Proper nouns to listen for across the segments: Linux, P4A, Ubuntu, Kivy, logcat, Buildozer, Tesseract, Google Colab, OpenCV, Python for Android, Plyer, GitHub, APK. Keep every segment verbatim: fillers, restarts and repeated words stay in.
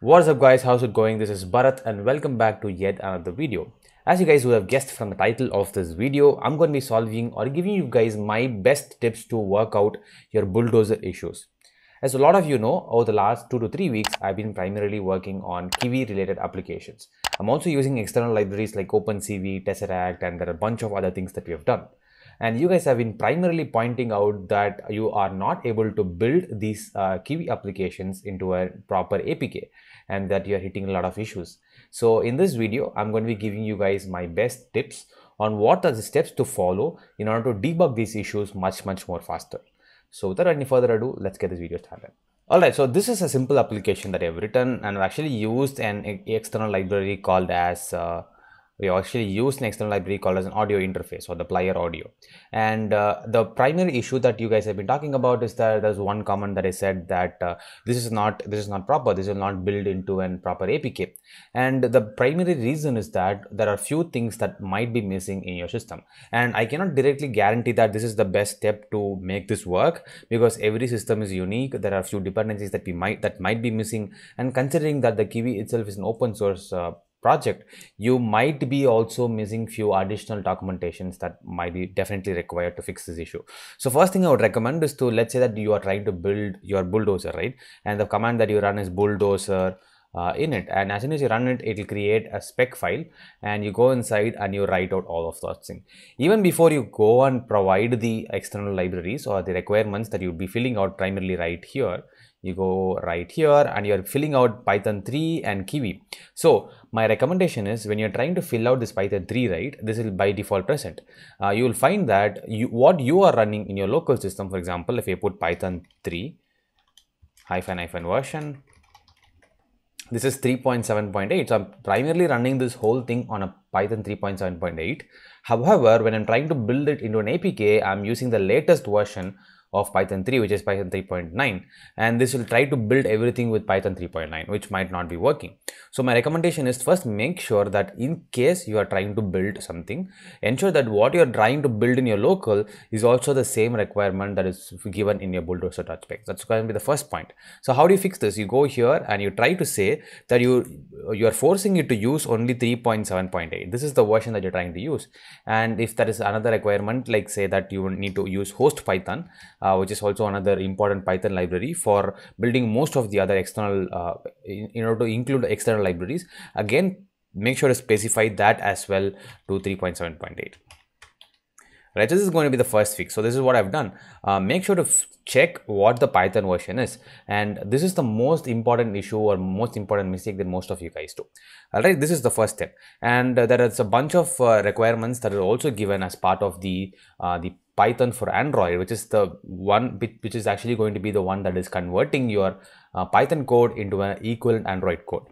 What's up guys, how's it going? This is Bharat and welcome back to yet another video. As you guys would have guessed from the title of this video, I'm going to be solving or giving you guys my best tips to work out your Buildozer issues. As a lot of you know, over the last two to three weeks, I've been primarily working on Kivy related applications. I'm also using external libraries like OpenCV, Tesseract, and there are a bunch of other things that we have done. And you guys have been primarily pointing out that you are not able to build these uh, Kivy applications into a proper A P K and that you're hitting a lot of issues. So in this video, I'm going to be giving you guys my best tips on what are the steps to follow in order to debug these issues much, much more faster. So without any further ado, let's get this video started. Alright, so this is a simple application that I've written, and I've actually used an external library called as uh, We actually use an external library called as an audio interface or the Plyer audio. And uh, the primary issue that you guys have been talking about is that there's one comment that I said that uh, this is not this is not proper. This will not build into an proper A P K. And the primary reason is that there are few things that might be missing in your system. And I cannot directly guarantee that this is the best step to make this work because every system is unique. There are few dependencies that we might that might be missing. And considering that the Kivy itself is an open source Uh, project, you might be also missing few additional documentations that might be definitely required to fix this issue. So first thing I would recommend is to, let's say that you are trying to build your Buildozer, right? And the command that you run is Buildozer uh, init, and as soon as you run it, it will create a spec file and you go inside and you write out all of those things. Even before you go and provide the external libraries or the requirements that you'd be filling out primarily right here, you go right here and you're filling out Python three and Kivy. So my recommendation is, when you're trying to fill out this Python three, right, this will by default present. Uh, you will find that you, what you are running in your local system, for example, if you put Python three hyphen hyphen version, this is three point seven point eight. So I'm primarily running this whole thing on a Python three point seven point eight. However, when I'm trying to build it into an A P K, I'm using the latest version of Python three, which is Python three point nine, and this will try to build everything with Python three point nine, which might not be working. So my recommendation is, first make sure that in case you are trying to build something, ensure that what you're trying to build in your local is also the same requirement that is given in your Buildozer.spec. That's going to be the first point. So how do you fix this? You go here and you try to say that you you are forcing it to use only three point seven point eight. This is the version that you're trying to use. And if there is another requirement, like say that you need to use host Python, Uh, which is also another important Python library for building most of the other external, uh, in, in order to include external libraries. Again, make sure to specify that as well to three point seven point eight. Right, so this is going to be the first fix. So this is what I've done. Uh, make sure to check what the Python version is. And this is the most important issue or most important mistake that most of you guys do. All right, this is the first step. And uh, there is a bunch of uh, requirements that are also given as part of the, uh, the Python for Android, which is the one which is actually going to be the one that is converting your uh, Python code into an equivalent Android code.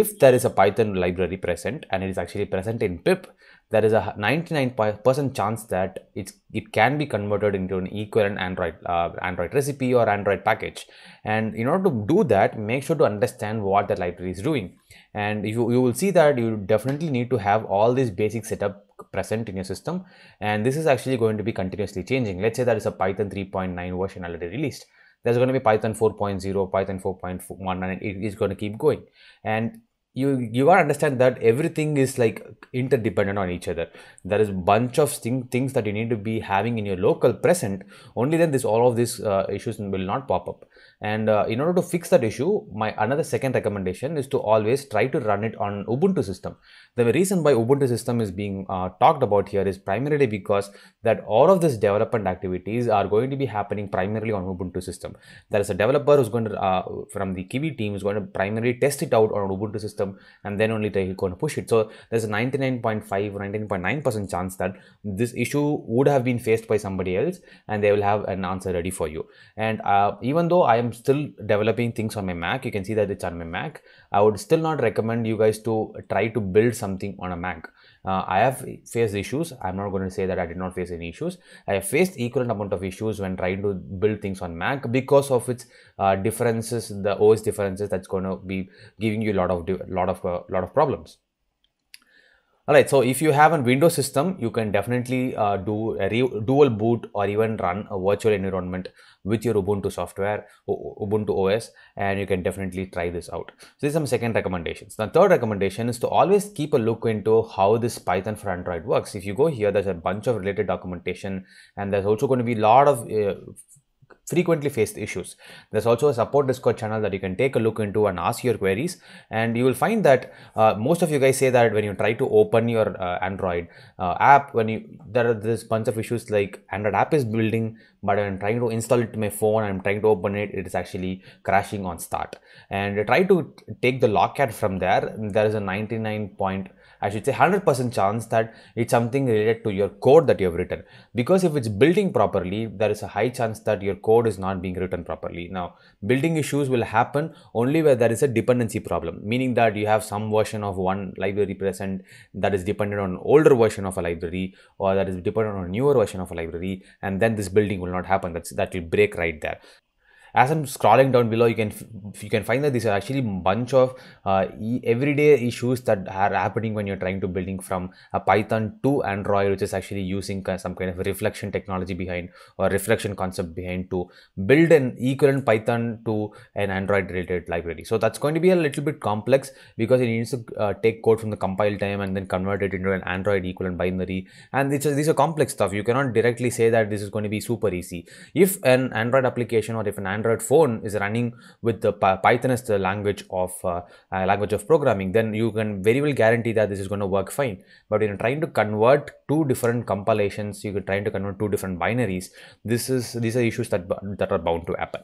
If there is a Python library present and it is actually present in pip, there is a ninety-nine percent chance that it's, it can be converted into an equivalent Android, uh, Android recipe or Android package. And in order to do that, make sure to understand what the library is doing. And you, you will see that you definitely need to have all this basic setup present in your system. And this is actually going to be continuously changing. Let's say there is a Python three point nine version already released. There's going to be Python four point zero, Python four point one, and it is going to keep going. And you you gotta understand that everything is like interdependent on each other. There is a bunch of thing, things that you need to be having in your local present. Only then this all of these uh, issues will not pop up. And uh, in order to fix that issue, my another second recommendation is to always try to run it on Ubuntu system. The reason why Ubuntu system is being uh, talked about here is primarily because that all of these development activities are going to be happening primarily on Ubuntu system. There is a developer who's going to, uh, from the Kivy team, is going to primarily test it out on Ubuntu system and then only they're going to push it. So there's a ninety-nine point five, ninety-nine point nine percent chance that this issue would have been faced by somebody else and they will have an answer ready for you. And uh, even though I am still developing things on my Mac, you can see that it's on my Mac, I would still not recommend you guys to try to build something on a Mac. Uh, I have faced issues. I'm not going to say that I did not face any issues. I have faced equivalent amount of issues when trying to build things on Mac because of its uh, differences, the O S differences that's going to be giving you a lot of lot of uh, lot of problems. Alright, so if you have a Windows system, you can definitely uh, do a dual boot or even run a virtual environment with your Ubuntu software, Ubuntu O S, and you can definitely try this out. So these are some second recommendations. The third recommendation is to always keep a look into how this Python for Android works. If you go here, there's a bunch of related documentation, and there's also going to be a lot of uh, frequently faced issues. There's also a support Discord channel that you can take a look into and ask your queries, and you will find that uh, most of you guys say that when you try to open your uh, Android uh, app, when you there are this bunch of issues like Android app is building, but I'm trying to install it to my phone, I'm trying to open it, it is actually crashing on start. And try to take the logcat from there. There is a ninety-nine point I should say one hundred percent chance that it's something related to your code that you have written, because if it's building properly, there is a high chance that your code is not being written properly. Now, building issues will happen only where there is a dependency problem, meaning that you have some version of one library present that is dependent on an older version of a library, or that is dependent on a newer version of a library, and then this building will not happen. That's, that will break right there. As I'm scrolling down below, you can you can find that these are actually a bunch of uh, everyday issues that are happening when you're trying to building from a Python to Android, which is actually using some kind of reflection technology behind, or reflection concept behind, to build an equivalent Python to an Android related library. So that's going to be a little bit complex, because it needs to uh, take code from the compile time and then convert it into an Android equivalent binary. And these are, these are complex stuff. You cannot directly say that this is going to be super easy. If an Android application, or if an Android Android phone is running with the Python as the language of uh, language of programming, then you can very well guarantee that this is going to work fine. But when you're trying to convert two different compilations, you can try to convert two different binaries. This is these are issues that that are bound to happen.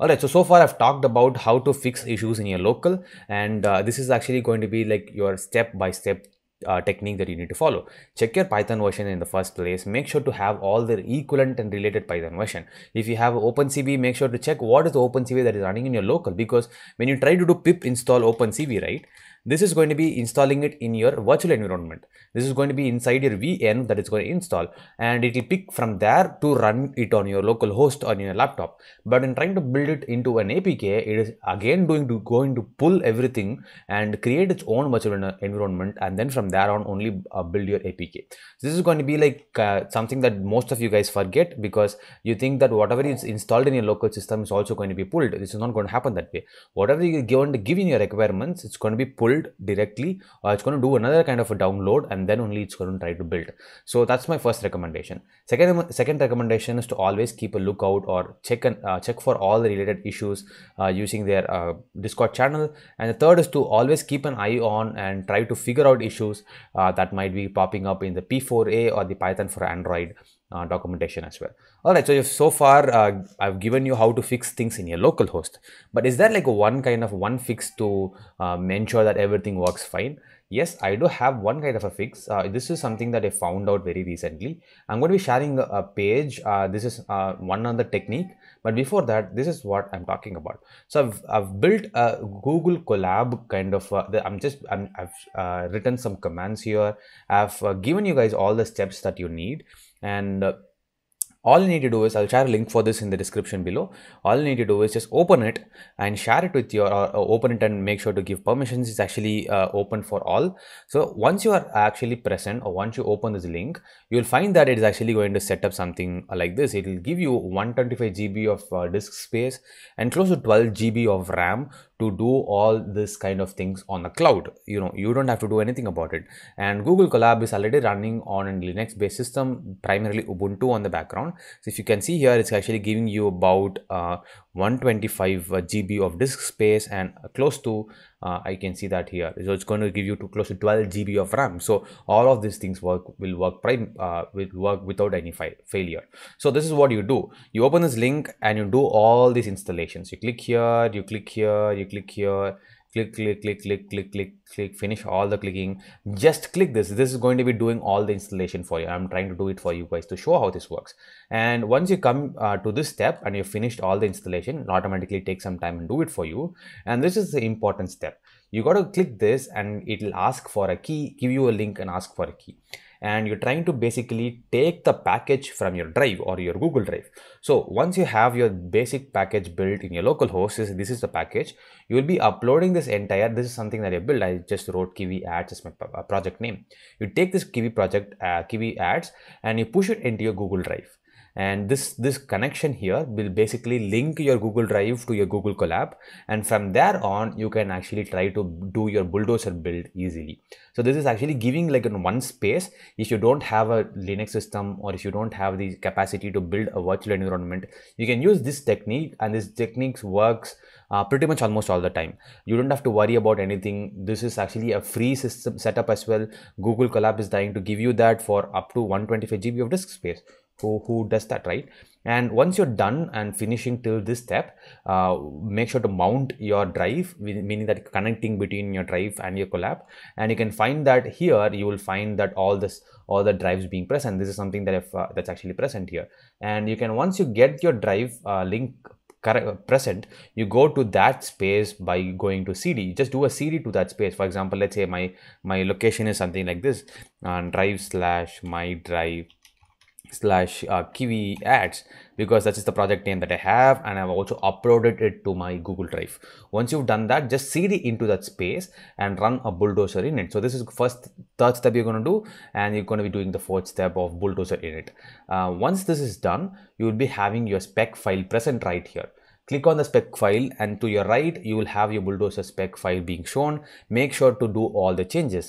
Alright, so so far I've talked about how to fix issues in your local, and uh, this is actually going to be like your step-by-step Uh, technique that you need to follow. Check your Python version in the first place. Make sure to have all the equivalent and related Python version. If you have OpenCV, make sure to check what is the OpenCV that is running in your local, because when you try to do pip install OpenCV, right, this is going to be installing it in your virtual environment. This is going to be inside your V N that it's going to install, and it will pick from there to run it on your local host on your laptop. But in trying to build it into an A P K, it is again going to going to pull everything and create its own virtual environment, and then from there on only uh, build your A P K. This is going to be like uh, something that most of you guys forget, because you think that whatever is installed in your local system is also going to be pulled. This is not going to happen that way. Whatever you given to give in your requirements, it's going to be pulled directly, or it's going to do another kind of a download, and then only it's going to try to build. So that's my first recommendation. Second, second recommendation is to always keep a lookout, or check and uh, check for all the related issues uh, using their uh, Discord channel. And the third is to always keep an eye on and try to figure out issues Uh, that might be popping up in the P four A or the Python for Android uh, documentation as well. Alright, so if so far uh, I've given you how to fix things in your local host, but is there like one kind of one fix to um, ensure that everything works fine? Yes, I do have one kind of a fix. Uh, this is something that I found out very recently. I'm going to be sharing a, a page. Uh, this is uh, one other technique, but before that, this is what I'm talking about. So I've, I've built a Google Colab kind of, uh, I'm just, I'm, I've uh, written some commands here. I've uh, given you guys all the steps that you need, and uh, all you need to do is, I'll share a link for this in the description below. All you need to do is just open it and share it with your, or open it and make sure to give permissions. It's actually uh, open for all. So once you are actually present, or once you open this link, you'll find that it is actually going to set up something like this. It will give you one hundred twenty-five G B of uh, disk space and close to twelve G B of RAM to do all this kind of things on the cloud. You know, you don't have to do anything about it. And Google Colab is already running on a Linux based system, primarily Ubuntu on the background. So if you can see here, it's actually giving you about uh, one hundred twenty-five G B of disk space, and close to uh, I can see that here. So it's going to give you to close to twelve G B of RAM. So all of these things work will work prime uh, will work without any failure. So this is what you do. You open this link and you do all these installations. You click here, you click here, you click here. Click, click, click, click, click, click, click, finish all the clicking. Just click this. This is going to be doing all the installation for you. I'm trying to do it for you guys to show how this works. And once you come uh, to this step and you've finished all the installation, it automatically takes some time and do it for you. And this is the important step. You got to click this and it'll ask for a key, give you a link and ask for a key. And you're trying to basically take the package from your drive or your Google Drive. So once you have your basic package built in your local host, this is the package, you will be uploading this entire, this is something that I built. I just wrote Kivy ads as my project name. You take this Kivy project, uh, Kivy ads, and you push it into your Google Drive. And this, this connection here will basically link your Google Drive to your Google Colab. And from there on, you can actually try to do your Buildozer build easily. So this is actually giving like in one space. If you don't have a Linux system, or if you don't have the capacity to build a virtual environment, you can use this technique, and this technique works Uh, pretty much almost all the time. You don't have to worry about anything. This is actually a free system setup as well. Google Colab is trying to give you that for up to one hundred twenty-five G B of disk space. Who, who does that, right? And once you're done and finishing till this step, uh, make sure to mount your drive, meaning that connecting between your drive and your Colab. And you can find that here, you will find that all this, all the drives being present. This is something that if, uh, that's actually present here. And you can, once you get your drive uh, link present, you go to that space by going to C D. Just do a C D to that space. For example, let's say my my location is something like this, and drive slash my drive slash uh, Kivy ads, because that's just the project name that I have, and I've also uploaded it to my Google Drive. Once you've done that, just C D into that space and run a Buildozer in it. So this is the first third step you're going to do, and you're going to be doing the fourth step of Buildozer in it. Uh, once this is done, you will be having your spec file present right here. Click on the spec file, and to your right, you will have your Buildozer spec file being shown. Make sure to do all the changes.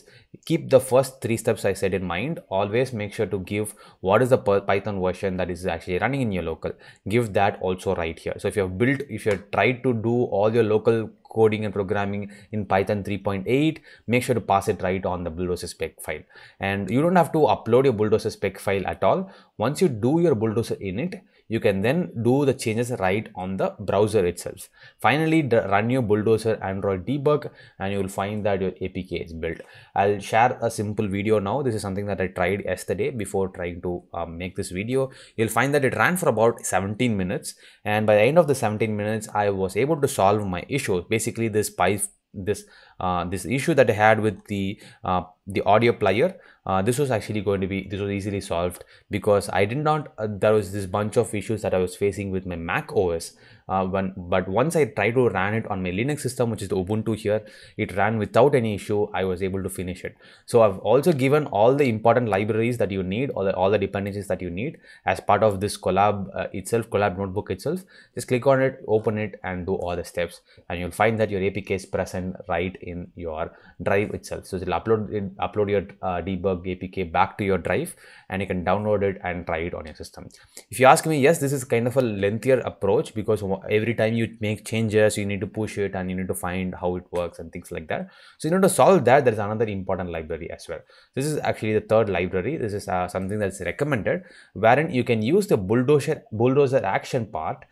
Keep the first three steps I said in mind. Always make sure to give what is the Python version that is actually running in your local. Give that also right here. So if you have built, if you have tried to do all your local coding and programming in Python three point eight, make sure to pass it right on the Buildozer spec file. And you don't have to upload your Buildozer spec file at all. Once you do your Buildozer init, you can then do the changes right on the browser itself. Finally, run your Buildozer Android debug, and you will find that your A P K is built. I'll share a simple video now. This is something that I tried yesterday before trying to um, make this video. You'll find that it ran for about seventeen minutes. And by the end of the seventeen minutes, I was able to solve my issue. Basically, this pipe this uh, this issue that I had with the uh, the audio Plyer, uh, this was actually going to be this was easily solved, because I did not uh, there was this bunch of issues that I was facing with my Mac O S uh, when but once I tried to run it on my Linux system, which is the Ubuntu here, it ran without any issue. I was able to finish it. So I've also given all the important libraries that you need, all the, all the dependencies that you need as part of this Colab uh, itself, Colab notebook itself. Just click on it, open it, and do all the steps, and you'll find that your A P K is present right in your drive itself. So it'll upload it upload your uh, debug A P K back to your drive, and you can download it and try it on your system. If you ask me, yes, this is kind of a lengthier approach, because every time you make changes, you need to push it, and you need to find how it works and things like that. So in order to solve that, there's another important library as well. This is actually the third library. This is uh, something that's recommended, wherein you can use the bulldozer bulldozer action part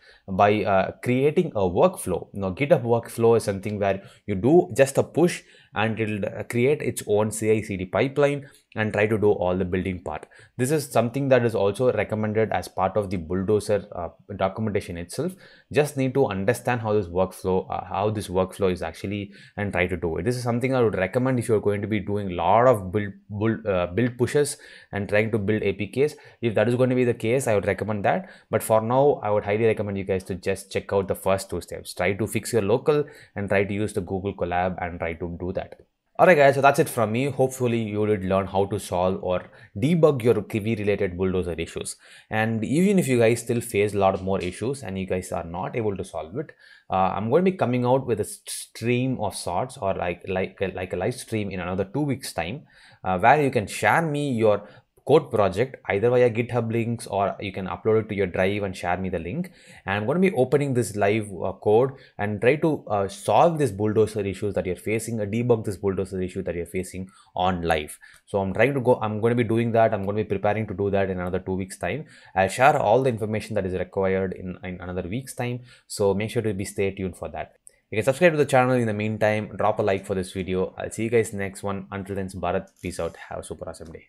by uh, creating a workflow. Now, GitHub workflow is something where you do just a push, and it'll create its own C I C D pipeline and try to do all the building part. This is something that is also recommended as part of the Buildozer uh, documentation itself. Just need to understand how this workflow, uh, how this workflow is actually, and try to do it. This is something I would recommend if you're going to be doing a lot of build, build, uh, build pushes and trying to build A P Ks. If that is going to be the case, I would recommend that. But for now, I would highly recommend you guys to just check out the first two steps. Try to fix your local and try to use the Google Colab and try to do that. Alright guys, so that's it from me. Hopefully you did learn how to solve or debug your Kivy related Buildozer issues. And even if you guys still face a lot more issues and you guys are not able to solve it, uh, I'm going to be coming out with a stream of sorts, or like, like, like a live stream in another two weeks time, uh, where you can share me your code project either via GitHub links, or you can upload it to your drive and share me the link. And I'm going to be opening this live uh, code and try to uh, solve this Buildozer issues that you're facing, or debug this Buildozer issue that you're facing on live. So I'm trying to go, I'm going to be doing that. I'm going to be preparing to do that in another two weeks time. I'll share all the information that is required in, in another week's time. So make sure to be stay tuned for that. You can subscribe to the channel in the meantime, drop a like for this video. I'll see you guys next one. Until then, it's Bharat. Peace out. Have a super awesome day.